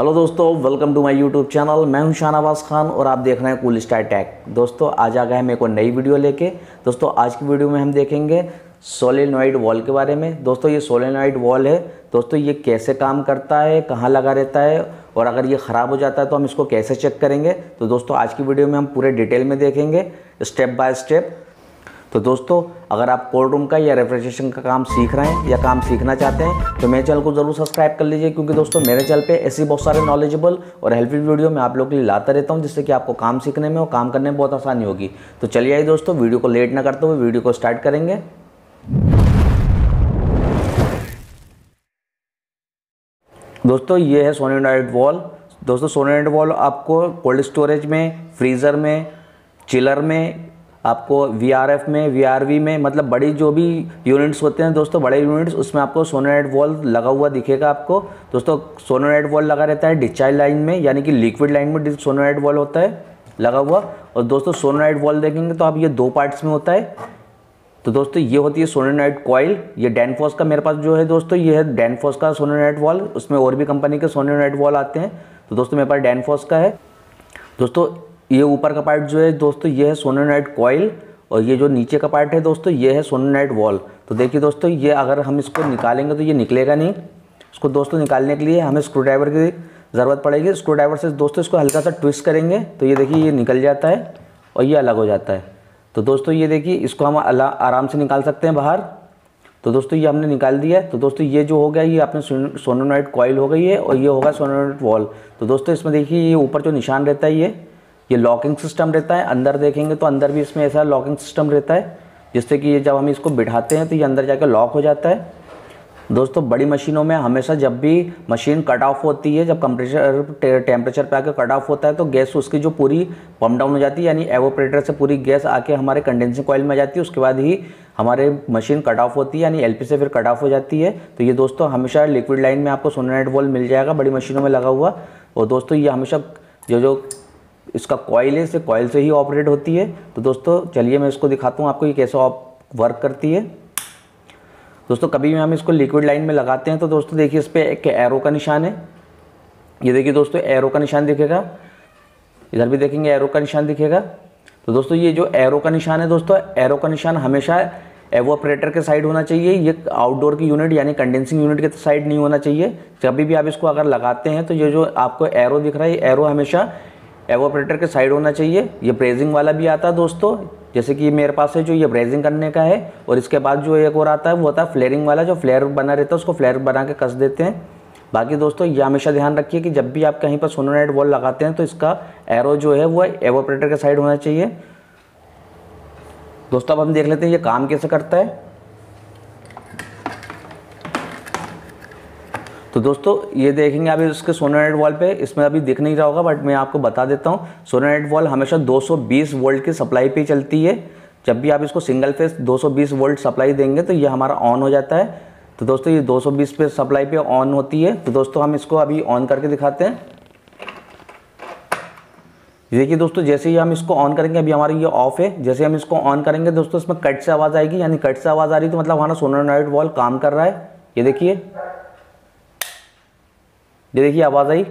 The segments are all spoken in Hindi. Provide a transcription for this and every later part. हेलो दोस्तों, welcome to my YouTube channel. मैं हूं शाहनवाज़ खान और आप देख रहे हैं कूल स्टार टेक। दोस्तों आज आ गए हम एक और नई वीडियो लेके। दोस्तों आज की वीडियो में हम देखेंगे सोलेनोइड वॉल्व के बारे में। दोस्तों ये सोलेनोइड वॉल्व है। दोस्तों ये कैसे काम करता है, कहाँ लगा रहता है और अगर ये ख़राब हो जाता है तो हम इसको कैसे चेक करेंगे। तो दोस्तों आज की वीडियो में हम पूरे डिटेल में देखेंगे स्टेप बाय स्टेप। तो दोस्तों अगर आप कोल्ड रूम का या रेफ्रिजरेशन का काम सीख रहे हैं या काम सीखना चाहते हैं तो मेरे चैनल को ज़रूर सब्सक्राइब कर लीजिए, क्योंकि दोस्तों मेरे चैनल पे ऐसी बहुत सारे नॉलेजेबल और हेल्पफुल वीडियो मैं आप लोगों के लिए लाता रहता हूं, जिससे कि आपको काम सीखने में और काम करने में बहुत आसानी होगी। तो चलिए आइए दोस्तों, वीडियो को लेट ना करते हुए वीडियो को स्टार्ट करेंगे। दोस्तों ये है सोलेनोइड वॉल्व। दोस्तों सोलेनोइड वॉल्व आपको कोल्ड स्टोरेज में, फ्रीज़र में, चिलर में, आपको VRF में, VRV में, मतलब बड़ी जो भी यूनिट्स होते हैं दोस्तों, बड़े यूनिट्स, उसमें आपको सोलेनोइड वॉल्व लगा हुआ दिखेगा आपको। दोस्तों सोलेनोइड वॉल्व लगा रहता है डिस्चार्ज लाइन में, यानी कि लिक्विड लाइन में सोलेनोइड वॉल्व होता है लगा हुआ। और दोस्तों सोलेनोइड वॉल्व देखेंगे तो आप ये दो पार्ट्स में होता है। तो दोस्तों ये होती है सोलेनोइड कॉइल। ये डैनफॉस का मेरे पास जो है दोस्तों, ये है डैनफॉस का सोलेनोइड वॉल्व। उसमें और भी कंपनी के सोलेनोइड वॉल्व आते हैं, तो दोस्तों मेरे पास डैनफॉस का है। दोस्तों ये ऊपर का पार्ट जो है दोस्तों ये है सोलेनोइड कॉइल, और ये जो नीचे का पार्ट है दोस्तों ये है सोलेनोइड वॉल्व। तो देखिए दोस्तों ये अगर हम इसको निकालेंगे तो ये निकलेगा नहीं। इसको दोस्तों निकालने के लिए हमें स्क्रू ड्राइवर की ज़रूरत पड़ेगी। स्क्रू ड्राइवर से दोस्तों इसको हल्का सा ट्विस्ट करेंगे तो ये देखिए ये निकल जाता है और ये अलग हो जाता है। तो दोस्तों ये देखिए इसको हम आराम से निकाल सकते हैं बाहर। तो दोस्तों ये हमने निकाल दिया। तो दोस्तों ये जो हो गया ये आपने सोलेनोइड कॉइल हो गई है और ये होगा सोलेनोइड वॉल्व। तो दोस्तों इसमें देखिए ये ऊपर जो निशान रहता है ये लॉकिंग सिस्टम रहता है। अंदर देखेंगे तो अंदर भी इसमें ऐसा लॉकिंग सिस्टम रहता है, जिससे कि ये जब हम इसको बिठाते हैं तो ये अंदर जाकर लॉक हो जाता है। दोस्तों बड़ी मशीनों में हमेशा जब भी मशीन कट ऑफ होती है, जब टेम्परेचर पे आके कट ऑफ होता है, तो गैस उसकी जो पूरी पंप डाउन हो जाती है, यानी एवोपरेटर से पूरी गैस आके हमारे कंडेंसिंग कॉइल में जाती है। उसके बाद ही हमारे मशीन कट ऑफ होती है, यानी LP से फिर कट ऑफ हो जाती है। तो ये दोस्तों हमेशा लिक्विड लाइन में आपको सोलेनोइड वॉल्व मिल जाएगा बड़ी मशीनों में लगा हुआ। और दोस्तों ये हमेशा जो इसका कॉइल है, इसे कॉइल से ही ऑपरेट होती है। तो दोस्तों चलिए मैं इसको दिखाता हूँ आपको ये कैसे वर्क करती है। दोस्तों कभी भी हम इसको लिक्विड लाइन में लगाते हैं तो दोस्तों देखिए इस पर एक एरो का निशान है। ये देखिए दोस्तों एरो का निशान दिखेगा, इधर भी देखेंगे एरो का निशान दिखेगा। तो दोस्तों ये जो एरो का निशान है दोस्तों, एरो का निशान हमेशा एवोपरेटर के साइड होना चाहिए। ये आउटडोर की यूनिट यानी कंडेंसिंग यूनिट के साइड नहीं होना चाहिए। कभी भी आप इसको अगर लगाते हैं तो ये जो आपको एरो दिख रहा है, एरो हमेशा एवोपरेटर के साइड होना चाहिए। ये ब्रेजिंग वाला भी आता है दोस्तों, जैसे कि मेरे पास है जो ये ब्रेजिंग करने का है। और इसके बाद जो एक और आता है वो होता है फ्लेयरिंग वाला, जो फ्लेयर बना रहता है उसको फ्लेयर बना के कस देते हैं। बाकी दोस्तों ये हमेशा ध्यान रखिए कि जब भी आप कहीं पर सोलेनोइड वॉल्व लगाते हैं तो इसका एरो जो है वो एवोपरेटर के साइड होना चाहिए। दोस्तों अब हम देख लेते हैं ये काम कैसे करता है। तो दोस्तों ये देखेंगे आप इसके सोलेनोइड वॉल्व पे, इसमें अभी दिख नहीं रहा होगा बट मैं आपको बता देता हूँ। सोलेनोइड वॉल्व हमेशा 220 वोल्ट की सप्लाई पे चलती है। जब भी आप इसको सिंगल फेज 220 वोल्ट सप्लाई देंगे तो ये हमारा ऑन हो जाता है। तो दोस्तों ये 220 पे सप्लाई पे ऑन होती है। तो दोस्तों हम इसको अभी ऑन करके दिखाते हैं। देखिए दोस्तों जैसे ही हम इसको ऑन करेंगे, अभी हमारा ये ऑफ है, जैसे हम इसको ऑन करेंगे दोस्तों इसमें कट से आवाज़ आएगी, यानी कट से आवाज़ आ रही तो मतलब हमारा सोलेनोइड वॉल्व काम कर रहा है। ये देखिए, ये देखिए आवाज़ आई।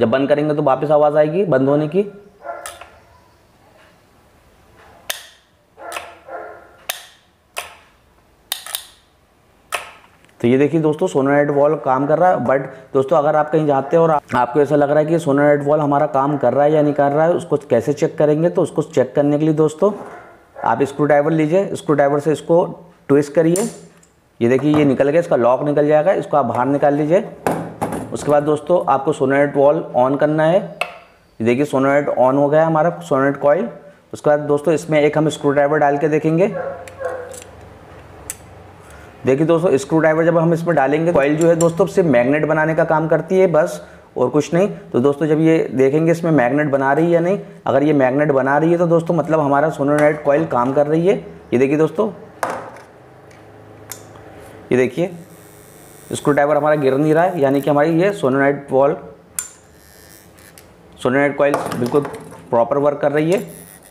जब बंद करेंगे तो वापस आवाज़ आएगी बंद होने की। तो ये देखिए दोस्तों सोलेनोइड वॉल्व काम कर रहा है। बट दोस्तों अगर आप कहीं जाते हैं और आपको ऐसा लग रहा है कि सोलेनोइड वॉल्व हमारा काम कर रहा है या नहीं कर रहा है, उसको कैसे चेक करेंगे। तो उसको चेक करने के लिए दोस्तों आप स्क्रू ड्राइवर लीजिए, स्क्रू ड्राइवर से इसको ट्विस्ट करिए। ये देखिए ये निकल गया, इसका लॉक निकल जाएगा, इसको आप बाहर निकाल लीजिए। उसके बाद दोस्तों आपको सोलेनोइड वॉल्व ऑन करना है। देखिए सोलेनोइड ऑन हो गया हमारा सोलेनोइड कॉइल। उसके बाद दोस्तों इसमें एक हम स्क्रू ड्राइवर डाल के देखेंगे। देखिए दोस्तों स्क्रू ड्राइवर जब हम इसमें डालेंगे, कॉइल जो है दोस्तों सिर्फ मैग्नेट बनाने का काम करती है बस, और कुछ नहीं। तो दोस्तों जब ये देखेंगे इसमें मैग्नेट बना रही है या नहीं, अगर ये मैग्नेट बना रही है तो दोस्तों मतलब हमारा सोलेनोइड कॉइल काम कर रही है। ये देखिए दोस्तों, ये देखिए स्क्रू ड्राइवर हमारा गिर नहीं रहा है, यानी कि हमारी ये सोलेनोइड वॉल्व सोलेनोइड कॉइल बिल्कुल प्रॉपर वर्क कर रही है।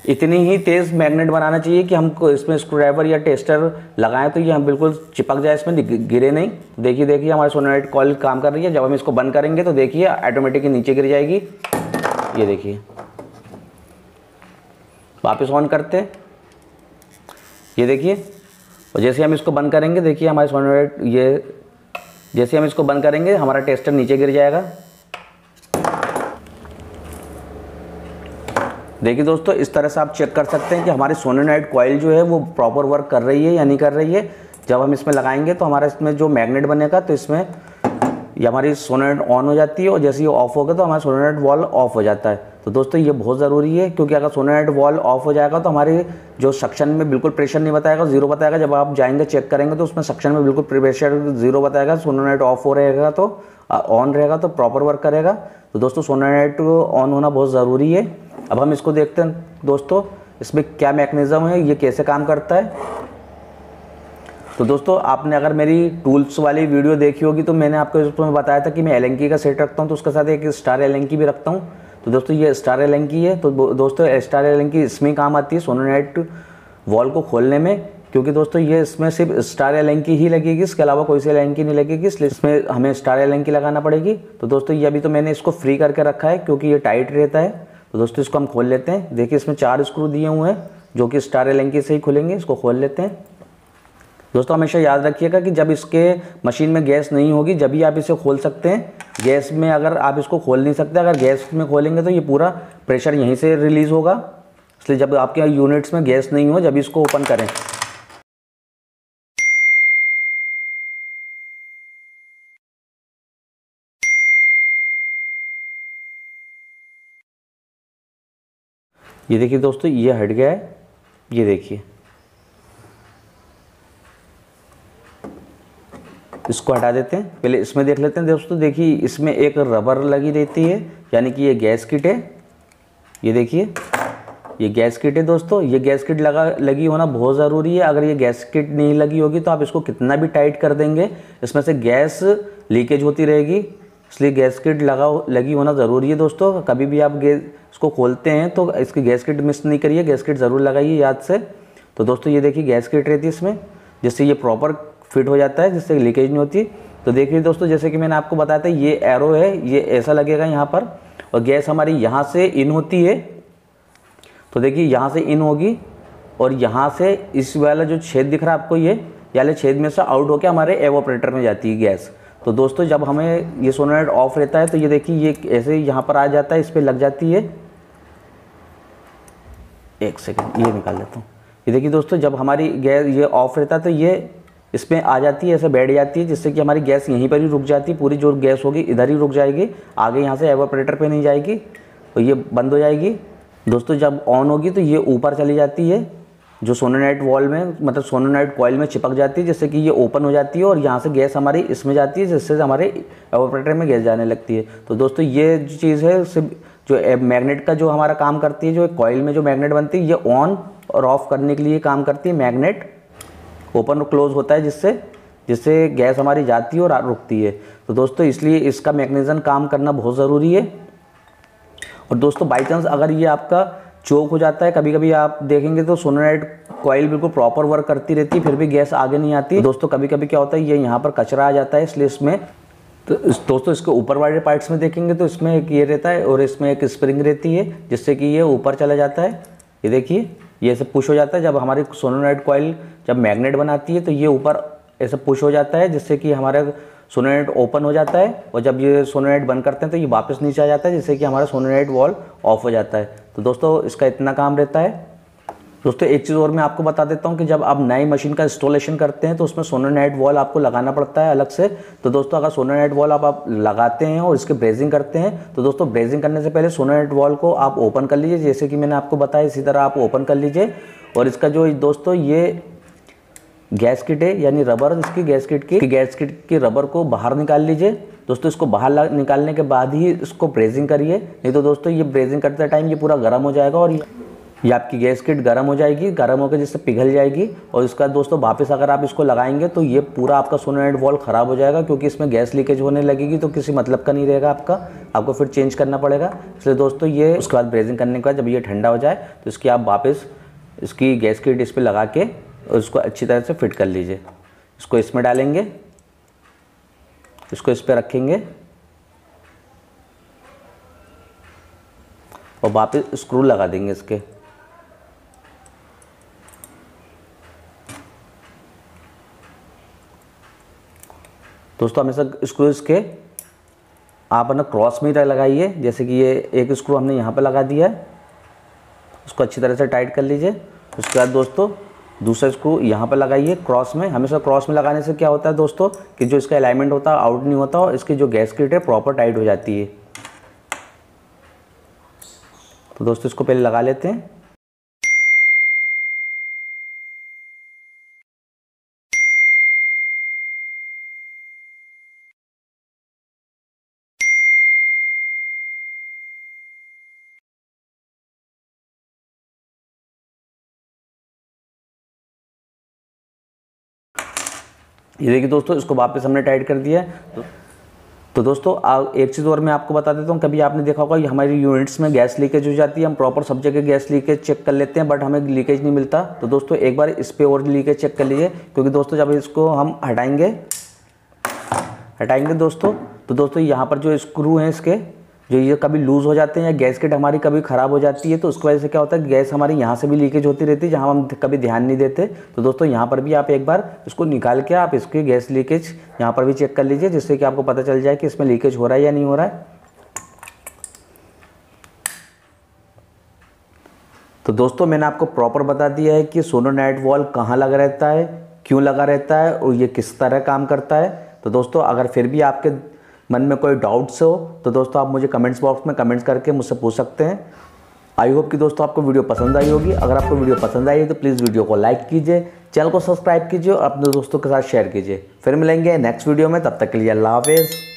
इतनी ही तेज़ मैग्नेट बनाना चाहिए कि हमको इसमें स्क्रू ड्राइवर या टेस्टर लगाएं तो ये हम बिल्कुल चिपक जाए, इसमें गिरे नहीं। देखिए देखिए हमारे सोलेनोइड कॉइल काम कर रही है। जब हम इसको बंद करेंगे तो देखिए ऑटोमेटिक नीचे गिर जाएगी। ये देखिए वापस ऑन करते, ये देखिए। और जैसे हम इसको बंद करेंगे देखिए हमारे सोलेनोइड, ये जैसे हम इसको बंद करेंगे हमारा टेस्टर नीचे गिर जाएगा। देखिए दोस्तों, इस तरह से आप चेक कर सकते हैं कि हमारी सोलेनोइड कॉइल जो है वो प्रॉपर वर्क कर रही है या नहीं कर रही है। जब हम इसमें लगाएंगे तो हमारा इसमें जो मैग्नेट बनेगा तो इसमें ये हमारी सोलेनोइड ऑन हो जाती है, और जैसे ये ऑफ होगा तो हमारा सोलेनोइड वॉल्व ऑफ हो जाता है। तो दोस्तों ये बहुत ज़रूरी है, क्योंकि अगर सोलेनोइड वॉल्व ऑफ हो जाएगा तो हमारे जो सक्शन में बिल्कुल प्रेशर नहीं बताएगा, जीरो बताएगा। जब आप जाएंगे चेक करेंगे तो उसमें सक्शन में बिल्कुल प्रेशर जीरो बताएगा। सोलेनोइड ऑफ हो रहेगा तो ऑन रहेगा तो प्रॉपर वर्क करेगा। तो दोस्तों सोलेनोइड ऑन होना बहुत ज़रूरी है। अब हम इसको देखते हैं दोस्तों, इसमें क्या मैकेनिज़्म है, ये कैसे काम करता है। तो दोस्तों आपने अगर मेरी टूल्स वाली वीडियो देखी होगी तो मैंने आपको इसमें बताया था कि मैं एलेंकी का सेट रखता हूँ, तो उसके साथ एक स्टार एलेंकी भी रखता हूँ। तो दोस्तों ये स्टार एलेंकी है। तो दोस्तों स्टार एलेंकी इसमें काम आती है सोलेनोइड वॉल्व को खोलने में, क्योंकि दोस्तों ये इसमें सिर्फ स्टार एलेंकी ही लगेगी, इसके अलावा कोई सी एलेंकी नहीं लगेगी, इसलिए इसमें हमें स्टार एलेंकी लगाना पड़ेगी। तो दोस्तों ये अभी तो मैंने इसको फ्री करके रखा है क्योंकि ये टाइट रहता है। तो दोस्तों इसको हम खोल लेते हैं। देखिए इसमें 4 स्क्रू दिए हुए हैं जो कि स्टार एलेंकी से ही खुलेंगे। इसको खोल लेते हैं। दोस्तों हमेशा याद रखिएगा कि जब इसके मशीन में गैस नहीं होगी जब ही आप इसे खोल सकते हैं। गैस में अगर आप इसको खोल नहीं सकते, अगर गैस में खोलेंगे तो ये पूरा प्रेशर यहीं से रिलीज़ होगा, इसलिए जब आपके यूनिट्स में गैस नहीं हो जब इसको ओपन करें। ये देखिए दोस्तों ये हट गया है, ये देखिए इसको हटा देते हैं। पहले इसमें देख लेते हैं दोस्तों। देखिए इसमें एक रबर लगी रहती है, यानी कि ये गैस किट है। ये देखिए ये गैस किट है दोस्तों। ये गैस किट लगी होना बहुत ज़रूरी है। अगर ये गैस किट नहीं लगी होगी तो आप इसको कितना भी टाइट कर देंगे इसमें से गैस लीकेज होती रहेगी, इसलिए गैस किट लगी होना ज़रूरी है दोस्तों। कभी भी आप इसको खोलते हैं तो इसकी गैस किट मिस नहीं करिए, गैस किट ज़रूर लगाइए याद से। तो दोस्तों ये देखिए गैस किट रहती है इसमें, जिससे ये प्रॉपर फिट हो जाता है, जिससे लीकेज नहीं होती। तो देखिए दोस्तों जैसे कि मैंने आपको बताया था, ये एरो है, ये ऐसा लगेगा यहाँ पर, और गैस हमारी यहाँ से इन होती है। तो देखिए यहाँ से इन होगी, और यहाँ से इस वाला जो छेद दिख रहा है आपको, ये वाले छेद में से आउट होकर हमारे एवोपरेटर में जाती है गैस। तो दोस्तों जब हमें ये सोलेनोइड ऑफ रहता है तो ये देखिए ये ऐसे यहाँ पर आ जाता है, इस पर लग जाती है। एक सेकेंड ये निकाल देता हूँ। ये देखिए दोस्तों जब हमारी गैस ये ऑफ रहता है तो ये इसमें आ जाती है, ऐसे बैठ जाती है, जिससे कि हमारी गैस यहीं पर ही रुक जाती है। पूरी जो गैस होगी इधर ही रुक जाएगी, आगे यहाँ से एवोपरेटर पे नहीं जाएगी, और ये बंद हो जाएगी। दोस्तों जब ऑन होगी तो ये ऊपर चली जाती है, जो सोलेनोइड वॉल्व में मतलब सोलेनोइड कॉइल में चिपक जाती है, जिससे कि ये ओपन हो जाती है, और यहाँ से गैस हमारी इसमें जाती है, जिससे हमारे एवोपरेटर में गैस जाने लगती है। तो दोस्तों ये चीज़ है जो मैग्नेट का जो हमारा काम करती है, जो कॉइल में जो मैग्नेट बनती है, ये ऑन और ऑफ करने के लिए काम करती है। मैग्नेट ओपन और क्लोज होता है, जिससे गैस हमारी जाती है और रुकती है। तो दोस्तों इसलिए इसका मैकेनिज्म काम करना बहुत ज़रूरी है। और दोस्तों बाई चांस अगर ये आपका चोक हो जाता है, कभी कभी आप देखेंगे तो सोलेनोइड कॉइल बिल्कुल प्रॉपर वर्क करती रहती है, फिर भी गैस आगे नहीं आती। तो दोस्तों कभी कभी क्या होता है, ये यहाँ पर कचरा आ जाता है, इसलिए इसमें तो दोस्तों इसके ऊपर वाले पार्ट्स में देखेंगे तो इसमें एक ये रहता है, और इसमें एक स्प्रिंग रहती है, जिससे कि ये ऊपर चला जाता है। ये देखिए ये ऐसे पुश हो जाता है। जब हमारी सोलेनोइड कॉइल जब मैग्नेट बनाती है तो ये ऊपर ऐसे पुश हो जाता है, जिससे कि हमारा सोलेनोइड ओपन हो जाता है, और जब ये सोलेनोइड बंद करते हैं तो ये वापस नीचे आ जाता है, जिससे कि हमारा सोलेनोइड वॉल्व ऑफ हो जाता है। तो दोस्तों इसका इतना काम रहता है। दोस्तों एक चीज़ और मैं आपको बता देता हूँ कि जब आप नई मशीन का इंस्टॉलेशन करते हैं तो उसमें सोलेनोइड वॉल्व आपको लगाना पड़ता है अलग से। तो दोस्तों अगर सोलेनोइड वॉल्व आप लगाते हैं और इसके ब्रेजिंग करते हैं तो दोस्तों ब्रेजिंग करने से पहले सोलेनोइड वॉल्व को आप ओपन कर लीजिए, जैसे कि मैंने आपको बताया इसी तरह आप ओपन कर लीजिए। और इसका जो दोस्तों ये गैस किट है, यानी रबर इसकी गैस किट की रबर को बाहर निकाल लीजिए। दोस्तों इसको बाहर निकालने के बाद ही इसको ब्रेजिंग करिए, नहीं तो दोस्तों ये ब्रेजिंग करते टाइम ये पूरा गर्म हो जाएगा, और ये आपकी गैस किट गर्म हो जाएगी, गर्म होकर जिससे पिघल जाएगी। और इसका दोस्तों वापस अगर आप इसको लगाएंगे तो ये पूरा आपका सोलेनोइड वॉल्व ख़राब हो जाएगा, क्योंकि इसमें गैस लीकेज होने लगेगी, तो किसी मतलब का नहीं रहेगा आपका। आपको फिर चेंज करना पड़ेगा। इसलिए दोस्तों ये उसके बाद ब्रेजिंग करने के बाद जब ये ठंडा हो जाए तो इसकी आप वापस इसकी गैस की डिश पे लगा के उसको अच्छी तरह से फिट कर लीजिए। इसको इसमें डालेंगे, इसको इस पर रखेंगे और वापस स्क्रू लगा देंगे इसके। दोस्तों हमेशा स्क्रू इसके आप ना क्रॉस में ही लगाइए, जैसे कि ये एक स्क्रू हमने यहाँ पे लगा दिया है, उसको अच्छी तरह से टाइट कर लीजिए। उसके बाद दोस्तों दूसरा स्क्रू यहाँ पे लगाइए क्रॉस में। हमेशा क्रॉस में लगाने से क्या होता है दोस्तों कि जो इसका अलाइनमेंट होता है आउट नहीं होता और इसकी जो गैसकेट है प्रॉपर टाइट हो जाती है। तो दोस्तों इसको पहले लगा लेते हैं। ये देखिए दोस्तों इसको वापस हमने टाइट कर दिया है। तो दोस्तों एक चीज़ और मैं आपको बता देता हूँ, कभी आपने देखा होगा हमारी यूनिट्स में गैस लीकेज हो जाती है, हम प्रॉपर सब जगह गैस लीकेज चेक कर लेते हैं बट हमें लीकेज नहीं मिलता। तो दोस्तों एक बार इस पर और लीकेज चेक कर लीजिए, क्योंकि दोस्तों जब इसको हम हटाएंगे दोस्तों तो दोस्तों यहाँ पर जो स्क्रू हैं इसके जो ये कभी लूज़ हो जाते हैं या गैसकेट हमारी कभी ख़राब हो जाती है, तो उसकी वजह से क्या होता है गैस हमारी यहाँ से भी लीकेज होती रहती है जहाँ हम कभी ध्यान नहीं देते। तो दोस्तों यहाँ पर भी आप एक बार इसको निकाल के आप इसकी गैस लीकेज यहाँ पर भी चेक कर लीजिए, जिससे कि आपको पता चल जाए कि इसमें लीकेज हो रहा है या नहीं हो रहा है। तो दोस्तों मैंने आपको प्रॉपर बता दिया है कि सोलेनोइड वॉल्व कहाँ लगा रहता है, क्यों लगा रहता है और ये किस तरह काम करता है। तो दोस्तों अगर फिर भी आपके मन में कोई डाउट्स हो तो दोस्तों आप मुझे कमेंट्स बॉक्स में कमेंट्स करके मुझसे पूछ सकते हैं। आई होप कि दोस्तों आपको वीडियो पसंद आई होगी। अगर आपको वीडियो पसंद आई है तो प्लीज़ वीडियो को लाइक कीजिए, चैनल को सब्सक्राइब कीजिए और अपने दोस्तों के साथ शेयर कीजिए। फिर मिलेंगे नेक्स्ट वीडियो में, तब तक के लिए अल्लाह हाफिज़।